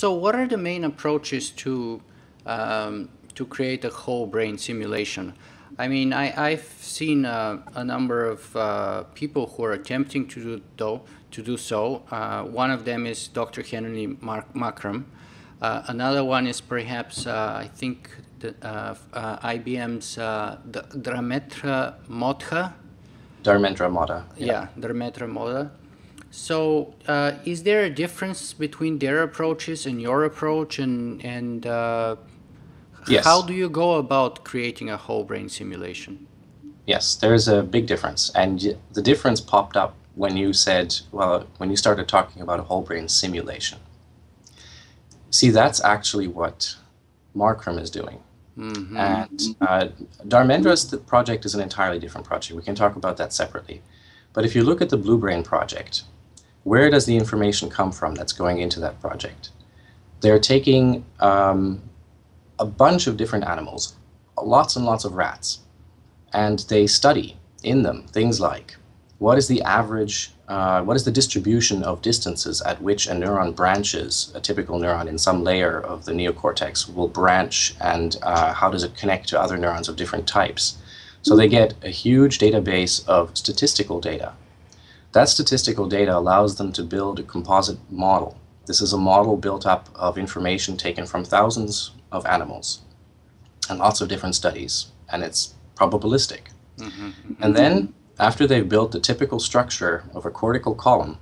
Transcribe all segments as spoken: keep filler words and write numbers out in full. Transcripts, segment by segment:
So what are the main approaches to um, to create a whole brain simulation? I mean, I, I've seen uh, a number of uh, people who are attempting to do, do, to do so. Uh, one of them is Doctor Henry Markram. Uh, another one is perhaps, uh, I think, the, uh, uh, I B M's uh, Dharmendra Modha. Dharmendra Modha. Yeah, yeah Dharmendra Modha. So uh, is there a difference between their approaches and your approach, and, and uh, yes. how do you go about creating a whole brain simulation? Yes, there is a big difference, and the difference popped up when you said, well, when you started talking about a whole brain simulation. See, that's actually what Markram is doing. Mm-hmm. And uh, Dharmendra's project is an entirely different project. We can talk about that separately. But if you look at the Blue Brain project, where does the information come from that's going into that project? They're taking um, a bunch of different animals, lots and lots of rats, and they study in them things like, what is the average, uh, what is the distribution of distances at which a neuron branches, a typical neuron in some layer of the neocortex will branch, and uh, how does it connect to other neurons of different types? So they get a huge database of statistical data. That statistical data allows them to build a composite model. This is a model built up of information taken from thousands of animals and lots of different studies, and it's probabilistic. Mm-hmm. And then, after they've built the typical structure of a cortical column,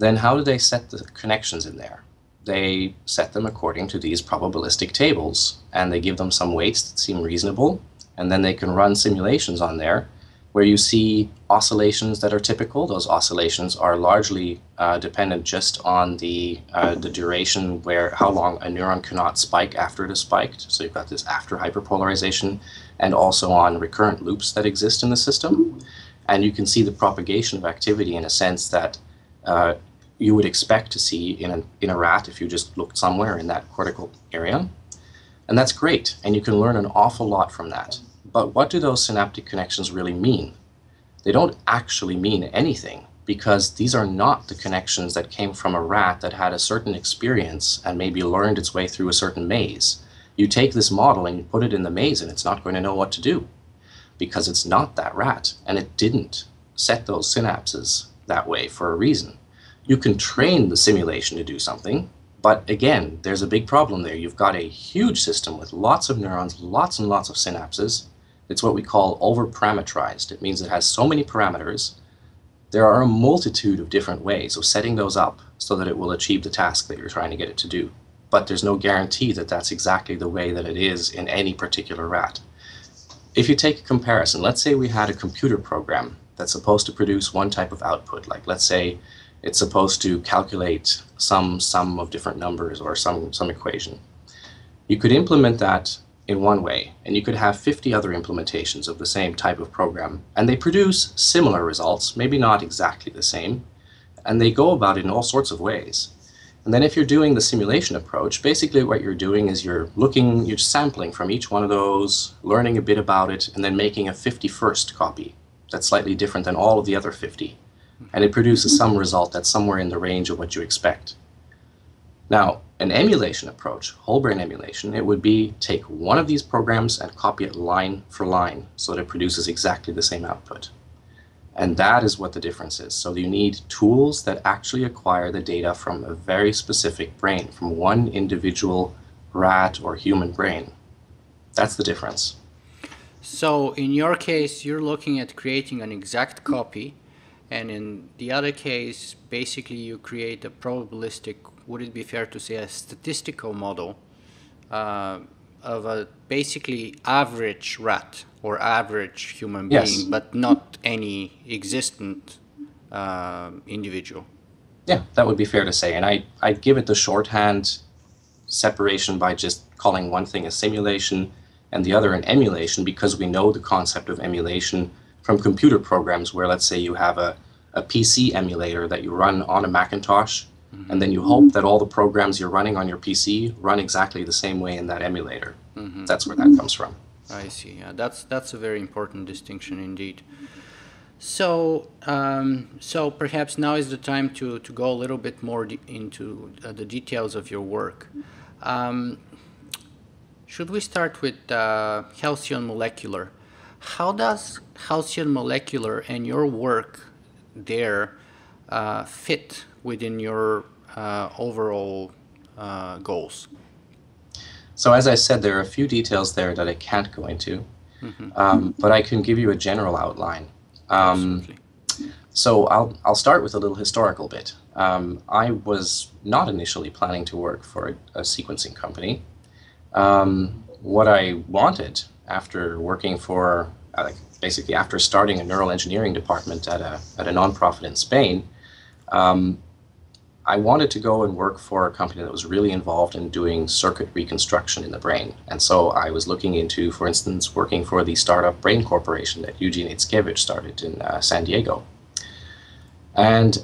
then how do they set the connections in there? They set them according to these probabilistic tables, and they give them some weights that seem reasonable, and then they can run simulations on there where you see oscillations that are typical. Those oscillations are largely uh, dependent just on the, uh, the duration, where how long a neuron cannot spike after it is spiked. So you've got this after hyperpolarization, and also on recurrent loops that exist in the system. And you can see the propagation of activity in a sense that uh, you would expect to see in a, in a rat if you just looked somewhere in that cortical area. And that's great, and you can learn an awful lot from that. But what do those synaptic connections really mean? They don't actually mean anything, because these are not the connections that came from a rat that had a certain experience and maybe learned its way through a certain maze. You take this model and you put it in the maze, and it's not going to know what to do, because it's not that rat, and it didn't set those synapses that way for a reason. You can train the simulation to do something, but again, there's a big problem there. You've got a huge system with lots of neurons, lots and lots of synapses. It's what we call over-parameterized. It means it has so many parameters. There are a multitude of different ways of setting those up so that it will achieve the task that you're trying to get it to do. But there's no guarantee that that's exactly the way that it is in any particular rat. If you take a comparison, let's say we had a computer program that's supposed to produce one type of output. Like, let's say it's supposed to calculate some sum of different numbers or some, some equation. You could implement that in one way, and you could have fifty other implementations of the same type of program, and they produce similar results, maybe not exactly the same, and they go about it in all sorts of ways. And then if you're doing the simulation approach, basically what you're doing is you're looking, you're sampling from each one of those, learning a bit about it, and then making a fifty-first copy that's slightly different than all of the other fifty. And it produces some result that's somewhere in the range of what you expect. Now, an emulation approach, whole brain emulation, it would be take one of these programs and copy it line for line so that it produces exactly the same output. And that is what the difference is. So you need tools that actually acquire the data from a very specific brain, from one individual rat or human brain. That's the difference. So in your case, you're looking at creating an exact copy. And in the other case, basically you create a probabilistic, would it be fair to say a statistical model uh, of a basically average rat or average human being, yes. but not any existent uh, individual? Yeah, that would be fair to say. And I, I give it the shorthand separation by just calling one thing a simulation and the other an emulation, because we know the concept of emulation from computer programs where, let's say, you have a, a P C emulator that you run on a Macintosh, mm-hmm. and then you hope that all the programs you're running on your P C run exactly the same way in that emulator. Mm-hmm. That's where that comes from. I see. Yeah, that's, that's a very important distinction indeed. So, um, so perhaps now is the time to, to go a little bit more into uh, the details of your work. Um, should we start with uh, Halcyon Molecular? How does Halcyon Molecular and your work there uh, fit within your uh, overall uh, goals? So as I said, there are a few details there that I can't go into, mm-hmm. um, but I can give you a general outline. Um, so I'll, I'll start with a little historical bit. Um, I was not initially planning to work for a, a sequencing company. Um, what I wanted after working for, uh, basically after starting a neural engineering department at a, at a nonprofit in Spain, um, I wanted to go and work for a company that was really involved in doing circuit reconstruction in the brain. And so I was looking into, for instance, working for the startup Brain Corporation that Eugene Itzkevich started in uh, San Diego. And,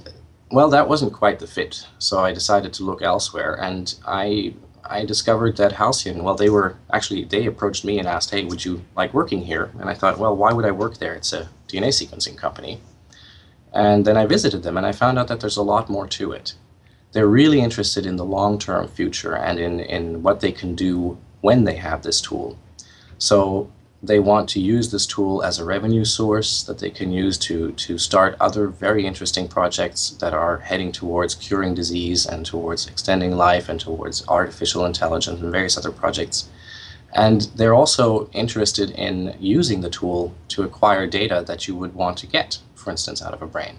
well, that wasn't quite the fit, so I decided to look elsewhere. And I, I discovered that Halcyon, well, they were, actually, they approached me and asked, hey, would you like working here? And I thought, well, why would I work there? It's a D N A sequencing company. And then I visited them, and I found out that there's a lot more to it. They're really interested in the long-term future and in, in what they can do when they have this tool. So they want to use this tool as a revenue source that they can use to, to start other very interesting projects that are heading towards curing disease and towards extending life and towards artificial intelligence and various other projects. And they're also interested in using the tool to acquire data that you would want to get, for instance, out of a brain.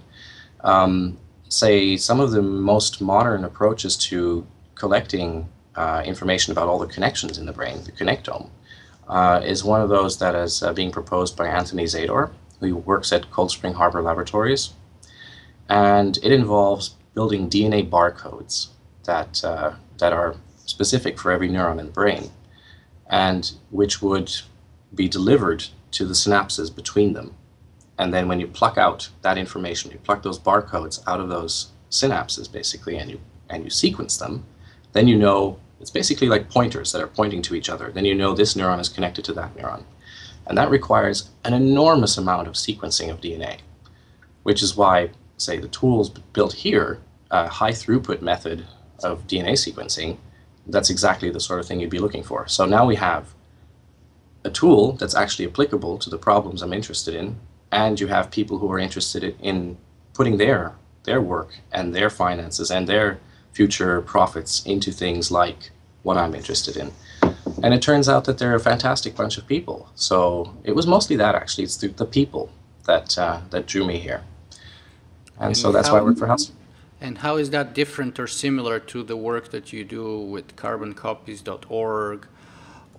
Um, say some of the most modern approaches to collecting uh, information about all the connections in the brain, the connectome, uh, is one of those that is uh, being proposed by Anthony Zador, who works at Cold Spring Harbor Laboratories. And it involves building D N A barcodes that, uh, that are specific for every neuron in the brain, and which would be delivered to the synapses between them. And then when you pluck out that information, you pluck those barcodes out of those synapses, basically, and you, and you sequence them, then you know, it's basically like pointers that are pointing to each other. Then you know this neuron is connected to that neuron. And that requires an enormous amount of sequencing of D N A, which is why, say, the tools built here, a high-throughput method of D N A sequencing, that's exactly the sort of thing you'd be looking for. So now we have a tool that's actually applicable to the problems I'm interested in, and you have people who are interested in putting their, their work and their finances and their future profits into things like what I'm interested in. And it turns out that they're a fantastic bunch of people. So it was mostly that, actually. It's the, the people that, uh, that drew me here. And, and so that's how, why I work for Halcyon. And how is that different or similar to the work that you do with carbon copies dot org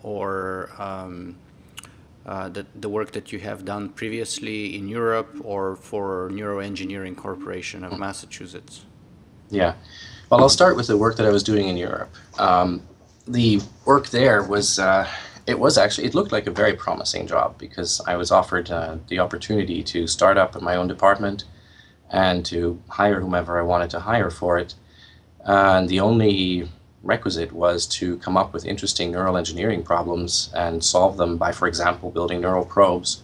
or... Um Uh, the, the work that you have done previously in Europe or for Neuroengineering Corporation of Massachusetts? Yeah. Well, I'll start with the work that I was doing in Europe. Um, the work there was, uh, it was actually, it looked like a very promising job because I was offered uh, the opportunity to start up my own department and to hire whomever I wanted to hire for it. Uh, and the only requisite was to come up with interesting neural engineering problems and solve them by, for example, building neural probes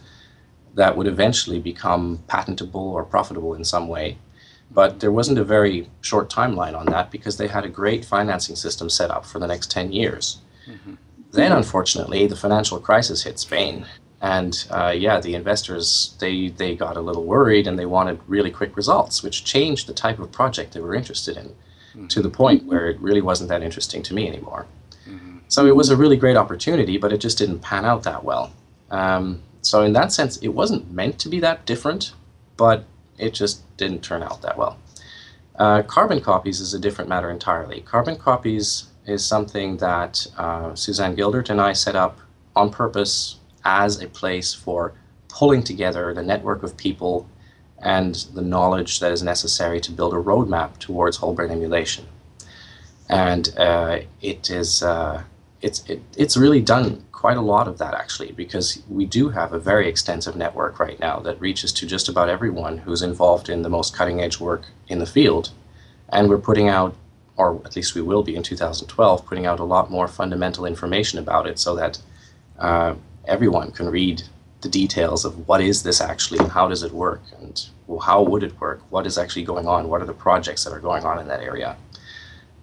that would eventually become patentable or profitable in some way. But there wasn't a very short timeline on that because they had a great financing system set up for the next ten years. Mm-hmm. Then, unfortunately, the financial crisis hit Spain. And, uh, yeah, the investors, they, they got a little worried and they wanted really quick results, which changed the type of project they were interested in. Mm-hmm. To the point where it really wasn't that interesting to me anymore. Mm-hmm. So it was a really great opportunity, but it just didn't pan out that well. Um, so in that sense, it wasn't meant to be that different, but it just didn't turn out that well. Uh, Carbon Copies is a different matter entirely. Carbon Copies is something that uh, Suzanne Gildert and I set up on purpose as a place for pulling together the network of people and the knowledge that is necessary to build a roadmap towards whole brain emulation. And uh, it is, uh, it's, it, it's really done quite a lot of that, actually, because we do have a very extensive network right now that reaches to just about everyone who's involved in the most cutting-edge work in the field. And we're putting out, or at least we will be in two thousand twelve, putting out a lot more fundamental information about it so that uh, everyone can read the details of what is this actually and how does it work and well, how would it work, what is actually going on, what are the projects that are going on in that area.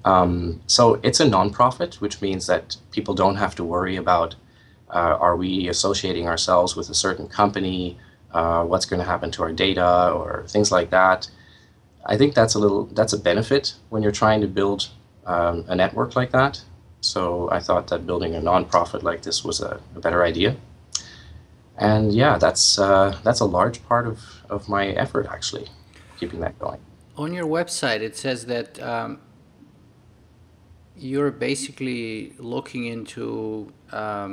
Um, so it's a nonprofit, which means that people don't have to worry about uh, are we associating ourselves with a certain company, uh, what's going to happen to our data, or things like that. I think that's a little that's a benefit when you're trying to build um, a network like that. So I thought that building a nonprofit like this was a, a better idea. And yeah, that's uh, that's a large part of of my effort actually, keeping that going. On your website, it says that. Um You're basically looking into um,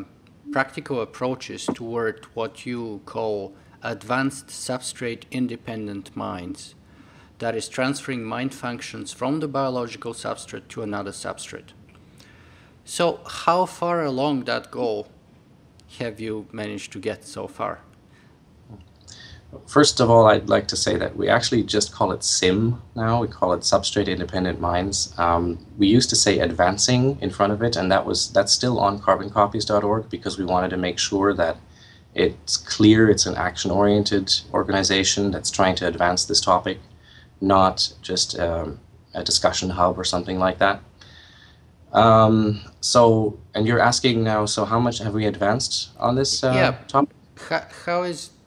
practical approaches toward what you call advanced substrate-independent minds, that is transferring mind functions from the biological substrate to another substrate. So how far along that goal have you managed to get so far? First of all, I'd like to say that we actually just call it SIM now. We call it substrate-independent minds. Um, we used to say advancing in front of it, and that was that's still on carbon copies dot org because we wanted to make sure that it's clear it's an action-oriented organization that's trying to advance this topic, not just um, a discussion hub or something like that. Um, so, and you're asking now, so how much have we advanced on this uh, yeah. topic? How, how is